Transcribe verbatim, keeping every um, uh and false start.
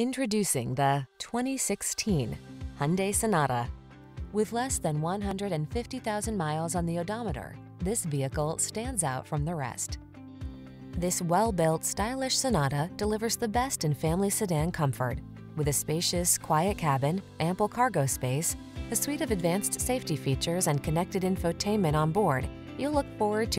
Introducing the twenty sixteen Hyundai Sonata. With less than one hundred fifty thousand miles on the odometer, this vehicle stands out from the rest. This well-built, stylish Sonata delivers the best in family sedan comfort, with a spacious, quiet cabin, ample cargo space, a suite of advanced safety features and connected infotainment on board. You'll look forward to